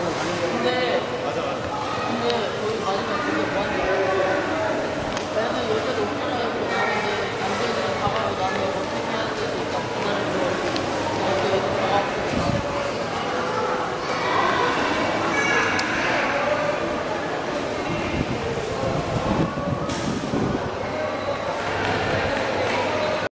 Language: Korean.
가면 가는 건데